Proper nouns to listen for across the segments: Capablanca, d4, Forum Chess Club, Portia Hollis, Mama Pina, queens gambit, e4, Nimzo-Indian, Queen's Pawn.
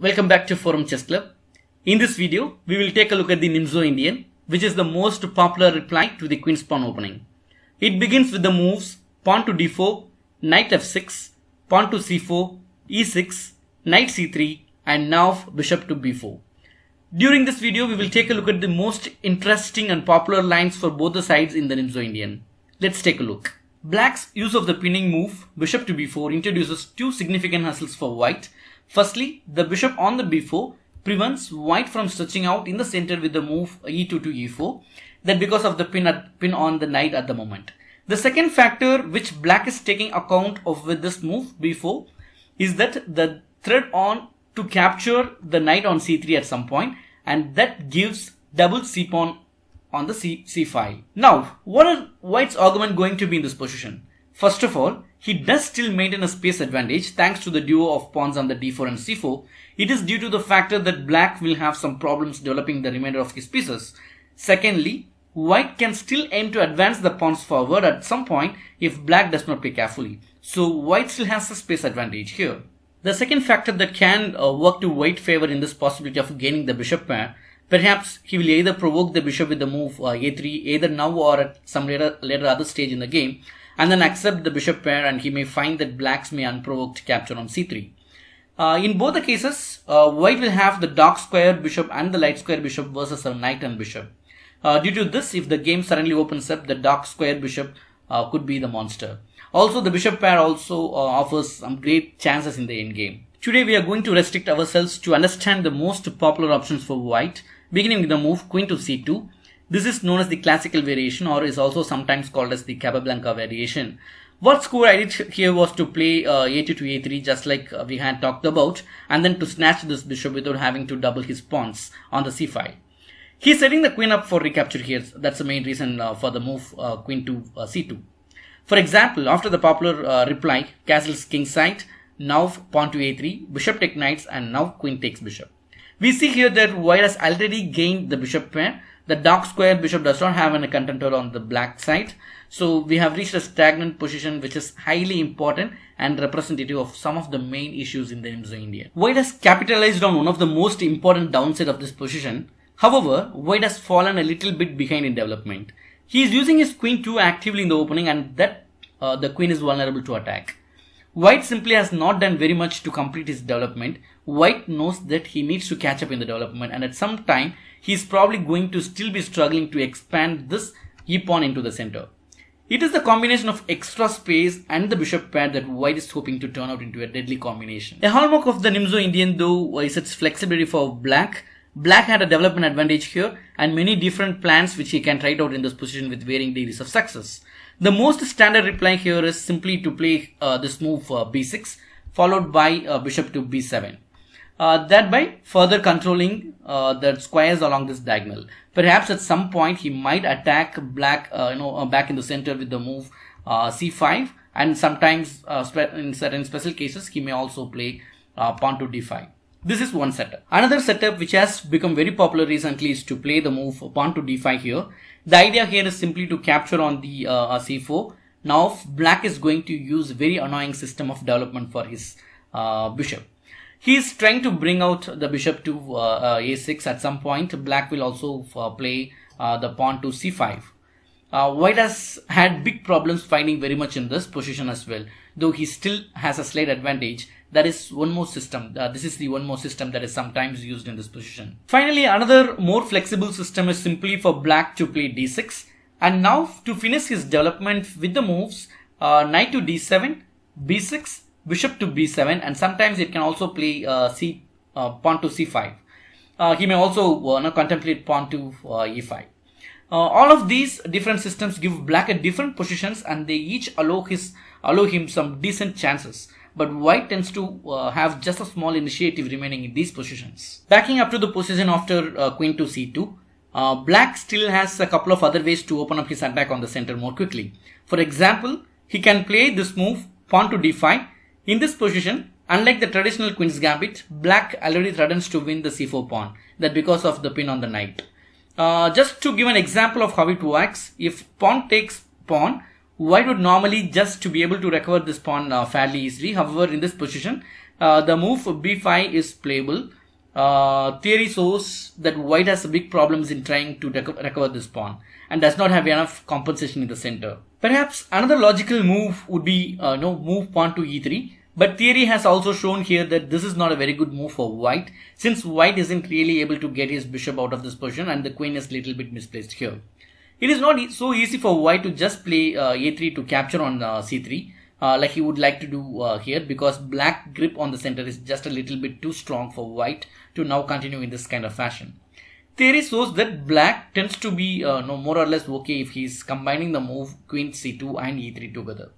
Welcome back to Forum Chess Club. In this video, we will take a look at the Nimzo-Indian, which is the most popular reply to the Queen's Pawn opening. It begins with the moves Pawn to d4, Knight f6, Pawn to c4, e6, Knight c3, and now Bishop to b4. During this video, we will take a look at the most interesting and popular lines for both the sides in the Nimzo-Indian. Let's take a look. Black's use of the pinning move Bishop to b4 introduces two significant hustles for White. Firstly, the bishop on the b4 prevents White from stretching out in the center with the move e2 to e4, that because of the pin on the knight at the moment. The second factor which Black is taking account of with this move b4 is that the threat on to capture the knight on c3 at some point, and that gives double c pawn on the c file. Now, what are White's argument going to be in this position? First of all, he does still maintain a space advantage thanks to the duo of pawns on the d4 and c4. It is due to the factor that Black will have some problems developing the remainder of his pieces. Secondly, White can still aim to advance the pawns forward at some point if Black does not play carefully. So White still has a space advantage here. The second factor that can work to White's favor in this possibility of gaining the bishop pair, perhaps he will either provoke the bishop with the move a3 either now or at some later other stage in the game, and then accept the bishop pair, and he may find that Black's may unprovoked capture on c3. In both the cases, White will have the dark square bishop and the light square bishop versus a knight and bishop. Due to this, if the game suddenly opens up, the dark square bishop could be the monster. Also, the bishop pair also offers some great chances in the endgame. Today, we are going to restrict ourselves to understand the most popular options for White, beginning with the move queen to c2. This is known as the classical variation, or is also sometimes called as the Capablanca variation. What score I did here was to play a2 to a3, just like we had talked about, and then to snatch this bishop without having to double his pawns on the c file. He's setting the queen up for recapture here. That's the main reason for the move queen to c2. For example, after the popular reply, castles kingside, now pawn to a3, bishop takes knights, and now queen takes bishop. We see here that White has already gained the bishop pair. The dark square bishop does not have any contender on the black side. So we have reached a stagnant position which is highly important and representative of some of the main issues in the Nimzo-Indian. White has capitalized on one of the most important downside of this position. However, White has fallen a little bit behind in development. He is using his queen too actively in the opening, and that the queen is vulnerable to attack. White simply has not done very much to complete his development. White knows that he needs to catch up in the development, and at some time he is probably going to still be struggling to expand this e-pawn into the center. It is the combination of extra space and the bishop pair that White is hoping to turn out into a deadly combination. A hallmark of the Nimzo-Indian though is its flexibility for Black. Black had a development advantage here, and many different plans which he can try out in this position with varying degrees of success. The most standard reply here is simply to play this move b6 followed by bishop to b7. That by further controlling the squares along this diagonal. Perhaps at some point he might attack Black back in the center with the move c5, and sometimes in certain special cases he may also play pawn to d5. This is one setup. Another setup which has become very popular recently is to play the move pawn to d5 here. The idea here is simply to capture on the c4. Now Black is going to use very annoying system of development for his bishop. He is trying to bring out the bishop to a6 at some point. Black will also play the pawn to c5. White has had big problems finding very much in this position as well, though he still has a slight advantage. That is one more system. This is the one more system that is sometimes used in this position. Finally, another more flexible system is simply for Black to play d6, and now to finish his development with the moves knight to d7, b6, bishop to b7, and sometimes it can also play pawn to c5. He may also contemplate pawn to e5. All of these different systems give Black a different positions, and they each allow him some decent chances. But White tends to have just a small initiative remaining in these positions. Backing up to the position after queen to c2, Black still has a couple of other ways to open up his attack on the center more quickly. For example, he can play this move pawn to d5. In this position, unlike the traditional queen's gambit, Black already threatens to win the c4 pawn, that because of the pin on the knight. Just to give an example of how it works, if pawn takes pawn, White would normally just to be able to recover this pawn fairly easily. However, in this position, the move b5 is playable. Theory shows that white has big problems in trying to recover this pawn and does not have enough compensation in the center. Perhaps another logical move would be move pawn to e3, but theory has also shown here that this is not a very good move for white, since white isn't really able to get his bishop out of this position and the queen is little bit misplaced here. It is not so easy for white to just play a3 to capture on c3 like he would like to do here, because black grip on the center is just a little bit too strong for white to now continue in this kind of fashion. Theory shows that black tends to be more or less okay if he is combining the move queen c2 and e3 together.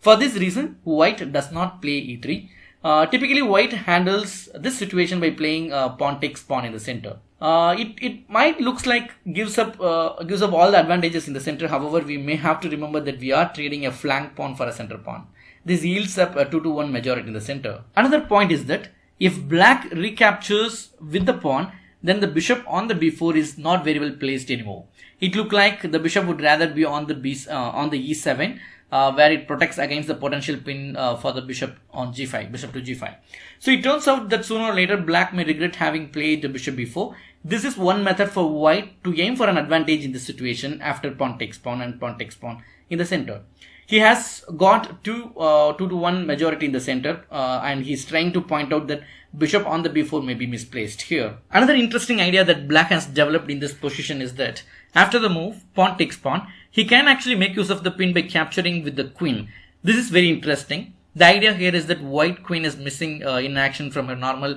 For this reason, white does not play e3. Typically, white handles this situation by playing pawn takes pawn in the center. It might looks like gives up all the advantages in the center. However, we may have to remember that we are trading a flank pawn for a center pawn. This yields up a 2-to-1 majority in the center. Another point is that if black recaptures with the pawn, then the bishop on the b4 is not very well placed anymore. It looked like the bishop would rather be on the e7, where it protects against the potential pin for the bishop on g5, bishop to g5. So it turns out that sooner or later black may regret having played the bishop b4. This is one method for white to aim for an advantage in this situation after pawn takes pawn and pawn takes pawn in the center. He has got 2-to-1 majority in the center, and he's trying to point out that bishop on the b4 may be misplaced here. Another interesting idea that black has developed in this position is that after the move pawn takes pawn, he can actually make use of the pin by capturing with the queen. This is very interesting. The idea here is that white queen is missing in action from her normal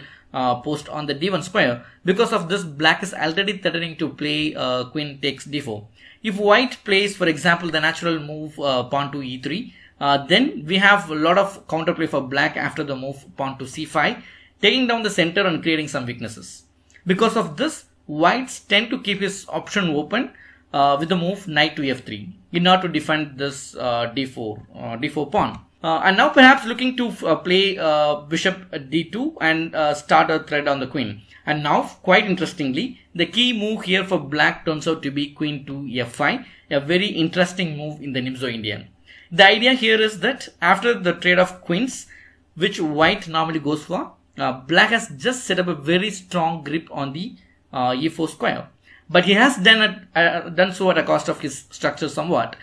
post on the d1 square. Because of this, black is already threatening to play queen takes d4. If white plays, for example, the natural move pawn to e3, then we have a lot of counterplay for black after the move pawn to c5, taking down the center and creating some weaknesses. Because of this, whites tend to keep his option open with the move knight to f3 in order to defend this d4 pawn. And now perhaps looking to play bishop d2 and start a threat on the queen. And now, quite interestingly, the key move here for black turns out to be queen to f5, a very interesting move in the Nimzo-Indian. The idea here is that after the trade of queens, which white normally goes for, black has just set up a very strong grip on the e4 square. But he has done so at a cost of his structure somewhat.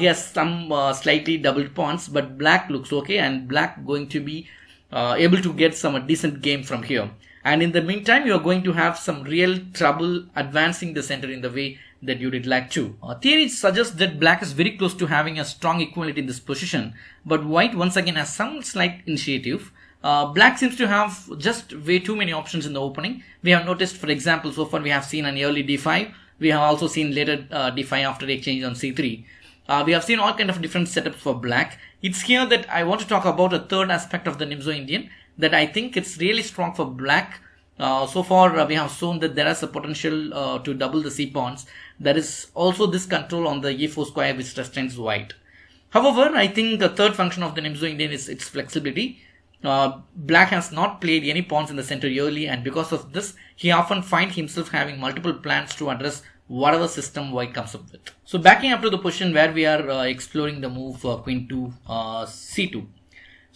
He has some slightly doubled pawns, but black looks okay, and black going to be able to get some decent game from here. And in the meantime, you are going to have some real trouble advancing the center in the way that you did like to. Theory suggests that black is very close to having a strong equality in this position, but white once again has some slight initiative. Black seems to have just way too many options in the opening. We have noticed, for example, so far we have seen an early d5. We have also seen later d5 after exchange on c3. We have seen all kind of different setups for black. It's here that I want to talk about a third aspect of the Nimzo-Indian that I think it's really strong for black. So far we have shown that there is a potential to double the c-pawns. There is also this control on the e4 square which restrains white. However, I think the third function of the Nimzo-Indian is its flexibility. Black has not played any pawns in the center early, and because of this, he often finds himself having multiple plans to address whatever system white comes up with. So backing up to the position where we are exploring the move queen to c2.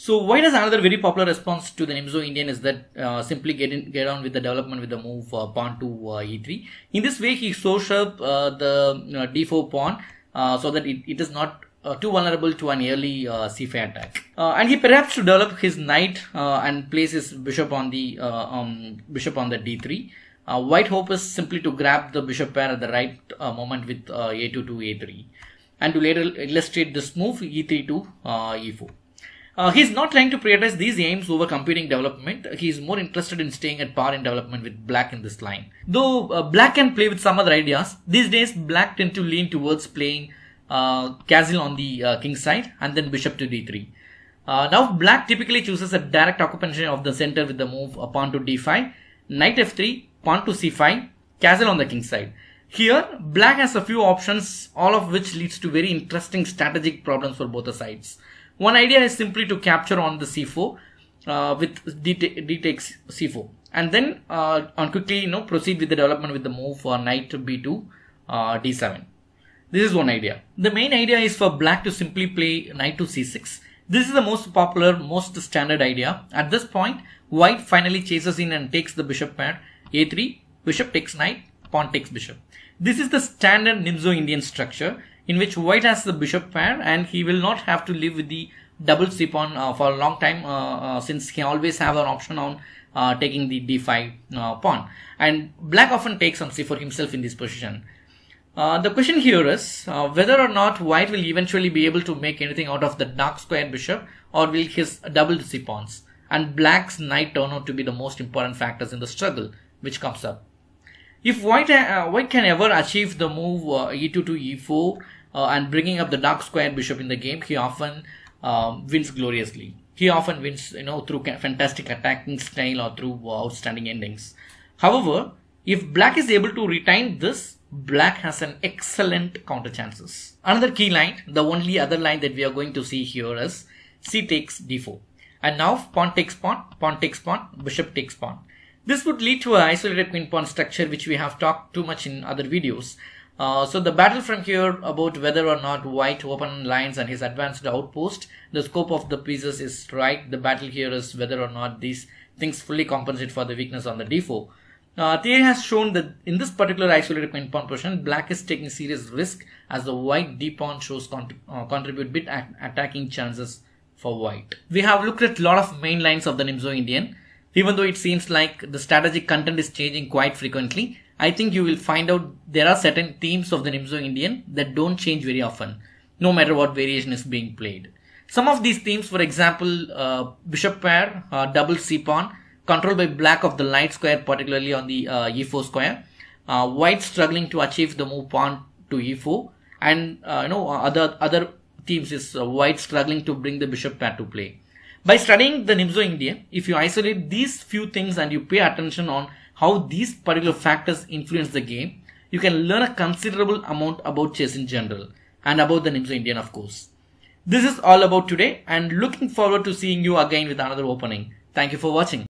So white has another very popular response to the Nimzo-Indian is that simply get on with the development with the move pawn to e3. In this way, he shows up the d4 pawn so that it is not too vulnerable to an early c5 attack, and he perhaps should develop his knight and place his bishop on the d3. White hope is simply to grab the bishop pair at the right moment with a2 to a3, and to later illustrate this move e3 to e4. He's not trying to prioritize these aims over computing development. He's more interested in staying at par in development with black in this line. Though black can play with some other ideas, these days black tend to lean towards playing castle on the king's side and then bishop to d3. Now black typically chooses a direct occupation of the center with the move pawn to d5, knight f3, pawn to c5, castle on the king's side. Here black has a few options, all of which leads to very interesting strategic problems for both the sides. One idea is simply to capture on the c4 with d takes c4, and then on quickly proceed with the development with the move for knight to b2 d7. This is one idea. The main idea is for black to simply play knight to c6, This is the most popular, most standard idea. At this point, white finally chases in and takes the bishop pair. A3, bishop takes knight, pawn takes bishop. This is the standard Nimzo-Indian structure in which white has the bishop pair and he will not have to live with the double c pawn for a long time since he always have an option on taking the d5 pawn, and black often takes on c4 himself in this position. The question here is whether or not white will eventually be able to make anything out of the dark square bishop, or will his double c pawns and black's knight turn out to be the most important factors in the struggle which comes up. If white can ever achieve the move e2 to e4 and bringing up the dark square bishop in the game, he often wins gloriously. He often wins, you know, through fantastic attacking style or through outstanding endings. However, if black is able to retain this, black has an excellent counter chances. Another key line, the only other line that we are going to see here is c takes d4. And now pawn takes pawn, pawn takes pawn, bishop takes pawn. This would lead to an isolated queen pawn structure which we have talked too much in other videos. So the battle from here about whether or not white open lines and his advanced outpost, the scope of the pieces is right. The battle here is whether or not these things fully compensate for the weakness on the d4. Theory has shown that in this particular isolated queen pawn position, black is taking serious risk as the white d pawn shows contribute bit attacking chances for white. We have looked at a lot of main lines of the Nimzo-Indian. Even though it seems like the strategic content is changing quite frequently, I think you will find out there are certain themes of the Nimzo-Indian that don't change very often, no matter what variation is being played. Some of these themes, for example, bishop pair, double c pawn, control by black of the light square, particularly on the e4 square, white struggling to achieve the move pawn to e4, and other themes is white struggling to bring the bishop pair to play. By studying the Nimzo-Indian, if you isolate these few things and you pay attention on how these particular factors influence the game, you can learn a considerable amount about chess in general and about the Nimzo-Indian, of course. This is all about today, and looking forward to seeing you again with another opening. Thank you for watching.